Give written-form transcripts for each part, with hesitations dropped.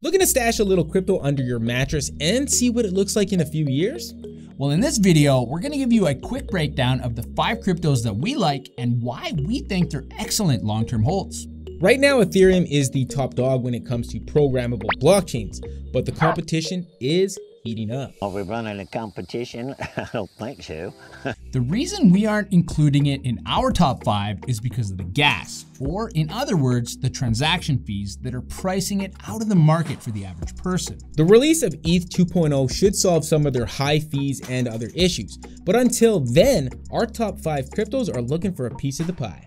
Looking to stash a little crypto under your mattress and see what it looks like in a few years? Well, in this video, we're gonna give you a quick breakdown of the 5 cryptos that we like and why we think they're excellent long-term holds. Right now, Ethereum is the top dog when it comes to programmable blockchains, but the competition is heating up. Are we running a competition? I don't think so. The reason we aren't including it in our top 5 is because of the gas, or in other words, the transaction fees that are pricing it out of the market for the average person. The release of ETH 2.0 should solve some of their high fees and other issues, but until then, our top 5 cryptos are looking for a piece of the pie.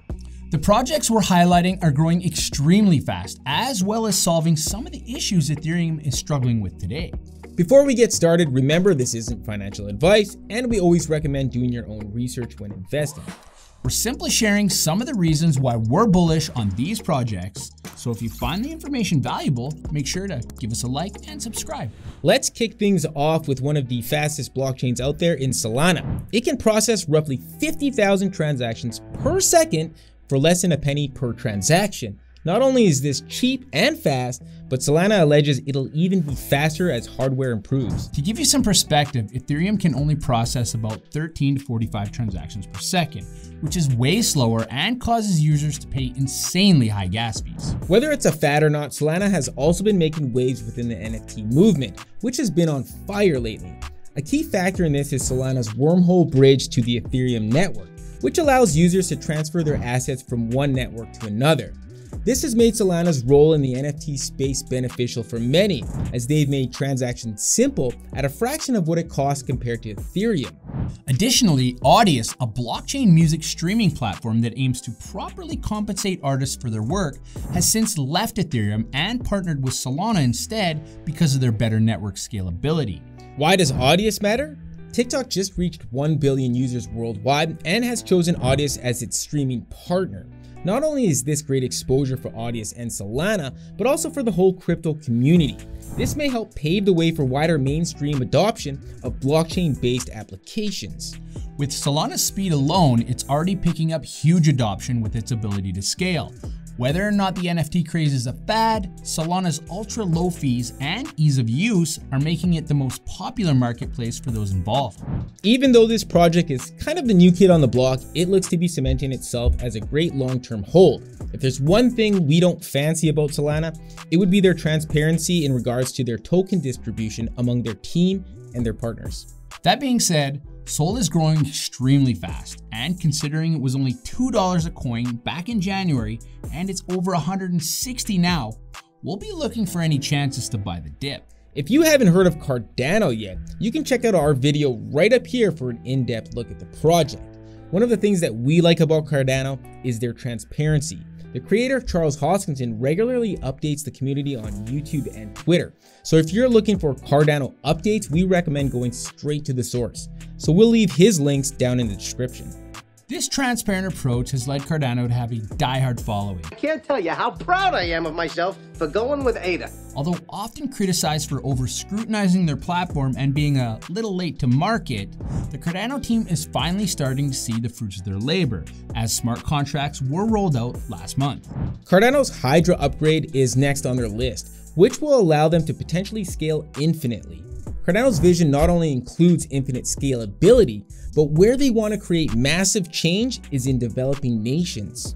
The projects we're highlighting are growing extremely fast, as well as solving some of the issues Ethereum is struggling with today. Before we get started, remember this isn't financial advice, and we always recommend doing your own research when investing. We're simply sharing some of the reasons why we're bullish on these projects, so if you find the information valuable, make sure to give us a like and subscribe. Let's kick things off with one of the fastest blockchains out there in Solana. It can process roughly 50,000 transactions per second for less than a penny per transaction. Not only is this cheap and fast, but Solana alleges it'll even be faster as hardware improves. To give you some perspective, Ethereum can only process about 13 to 45 transactions per second, which is way slower and causes users to pay insanely high gas fees. Whether it's a fad or not, Solana has also been making waves within the NFT movement, which has been on fire lately. A key factor in this is Solana's wormhole bridge to the Ethereum network, which allows users to transfer their assets from one network to another. This has made Solana's role in the NFT space beneficial for many, as they've made transactions simple at a fraction of what it costs compared to Ethereum. Additionally, Audius, a blockchain music streaming platform that aims to properly compensate artists for their work, has since left Ethereum and partnered with Solana instead because of their better network scalability. Why does Audius matter? TikTok just reached 1 billion users worldwide and has chosen Audius as its streaming partner. Not only is this great exposure for Audius and Solana, but also for the whole crypto community. This may help pave the way for wider mainstream adoption of blockchain-based applications. With Solana's speed alone, it's already picking up huge adoption with its ability to scale. Whether or not the NFT craze is a fad, Solana's ultra low fees and ease of use are making it the most popular marketplace for those involved. Even though this project is kind of the new kid on the block, it looks to be cementing itself as a great long-term hold. If there's one thing we don't fancy about Solana, it would be their transparency in regards to their token distribution among their team and their partners. That being said, Sol is growing extremely fast, and considering it was only $2 a coin back in January and it's over 160 now, we'll be looking for any chances to buy the dip. If you haven't heard of Cardano yet, you can check out our video right up here for an in-depth look at the project. One of the things that we like about Cardano is their transparency. The creator, Charles Hoskinson, regularly updates the community on YouTube and Twitter. So if you're looking for Cardano updates, we recommend going straight to the source. So we'll leave his links down in the description. This transparent approach has led Cardano to have a diehard following. I can't tell you how proud I am of myself for going with ADA. Although often criticized for over-scrutinizing their platform and being a little late to market, the Cardano team is finally starting to see the fruits of their labor, as smart contracts were rolled out last month. Cardano's Hydra upgrade is next on their list, which will allow them to potentially scale infinitely. Cardano's vision not only includes infinite scalability, but where they want to create massive change is in developing nations.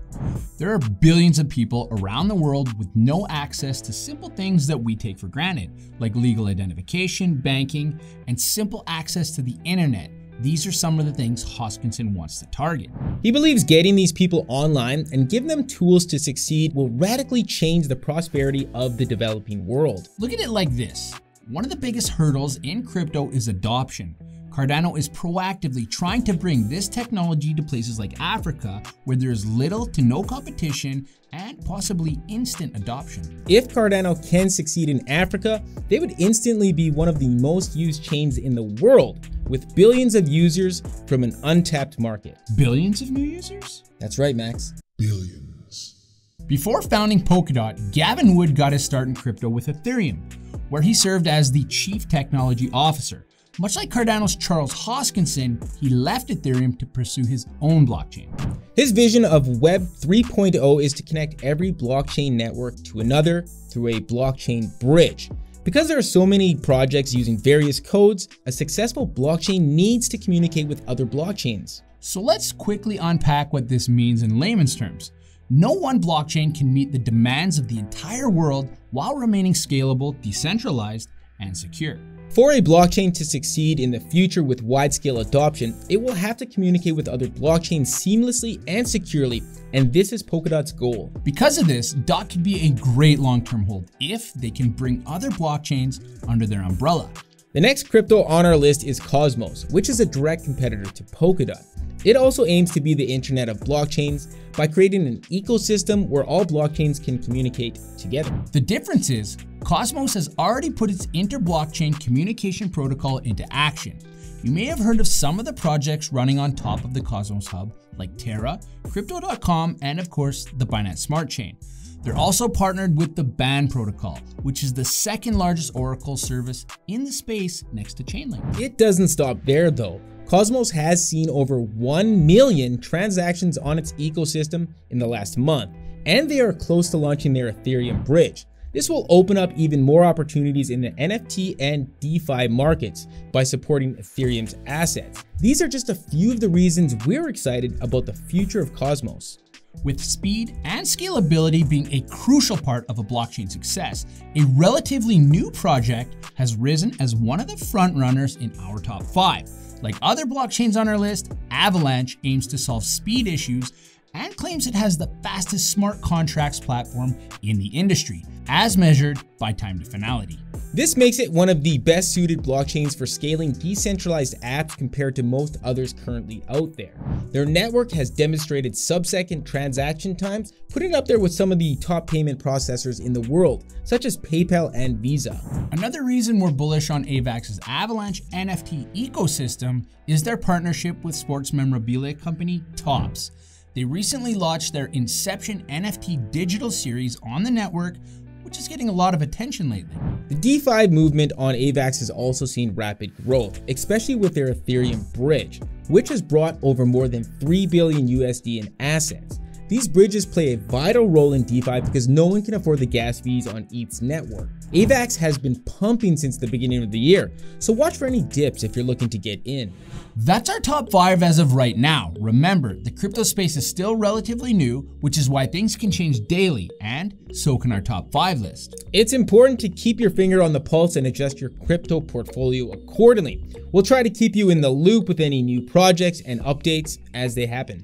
There are billions of people around the world with no access to simple things that we take for granted, like legal identification, banking, and simple access to the internet. These are some of the things Hoskinson wants to target. He believes getting these people online and giving them tools to succeed will radically change the prosperity of the developing world. Look at it like this. One of the biggest hurdles in crypto is adoption. Cardano is proactively trying to bring this technology to places like Africa, where there is little to no competition and possibly instant adoption. If Cardano can succeed in Africa, they would instantly be one of the most used chains in the world, with billions of users from an untapped market. Billions of new users? That's right, Max. Billions. Before founding Polkadot, Gavin Wood got his start in crypto with Ethereum, where he served as the chief technology officer. Much like Cardano's Charles Hoskinson, he left Ethereum to pursue his own blockchain. His vision of Web 3.0 is to connect every blockchain network to another through a blockchain bridge. Because there are so many projects using various codes, a successful blockchain needs to communicate with other blockchains. So let's quickly unpack what this means in layman's terms. No one blockchain can meet the demands of the entire world while remaining scalable, decentralized, and secure. For a blockchain to succeed in the future with wide-scale adoption, it will have to communicate with other blockchains seamlessly and securely, and this is Polkadot's goal. Because of this, DOT could be a great long-term hold if they can bring other blockchains under their umbrella. The next crypto on our list is Cosmos, which is a direct competitor to Polkadot. It also aims to be the internet of blockchains by creating an ecosystem where all blockchains can communicate together. The difference is, Cosmos has already put its inter-blockchain communication protocol into action. You may have heard of some of the projects running on top of the Cosmos Hub, like Terra, Crypto.com, and of course, the Binance Smart Chain. They're also partnered with the Band Protocol, which is the second largest Oracle service in the space next to Chainlink. It doesn't stop there though. Cosmos has seen over 1 million transactions on its ecosystem in the last month, and they are close to launching their Ethereum bridge. This will open up even more opportunities in the NFT and DeFi markets by supporting Ethereum's assets. These are just a few of the reasons we're excited about the future of Cosmos. With speed and scalability being a crucial part of a blockchain success, a relatively new project has risen as one of the frontrunners in our top 5. Like other blockchains on our list, Avalanche aims to solve speed issues and claims it has the fastest smart contracts platform in the industry, as measured by time to finality. This makes it one of the best suited blockchains for scaling decentralized apps compared to most others currently out there. Their network has demonstrated sub-second transaction times, putting it up there with some of the top payment processors in the world, such as PayPal and Visa. Another reason we're bullish on Avax's Avalanche NFT ecosystem is their partnership with sports memorabilia company Topps. They recently launched their Inception NFT digital series on the network, which is getting a lot of attention lately. The DeFi movement on Avax has also seen rapid growth, especially with their Ethereum bridge, which has brought over more than $3 billion USD in assets. These bridges play a vital role in DeFi because no one can afford the gas fees on ETH's network. Avax has been pumping since the beginning of the year, so watch for any dips if you're looking to get in. That's our top 5 as of right now. Remember, the crypto space is still relatively new, which is why things can change daily, and so can our top 5 list. It's important to keep your finger on the pulse and adjust your crypto portfolio accordingly. We'll try to keep you in the loop with any new projects and updates as they happen.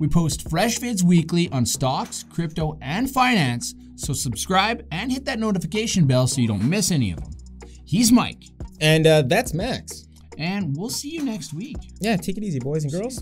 We post fresh vids weekly on stocks, crypto, and finance, so subscribe and hit that notification bell so you don't miss any of them. He's Mike. And that's Max. And we'll see you next week. Yeah, take it easy, boys and girls.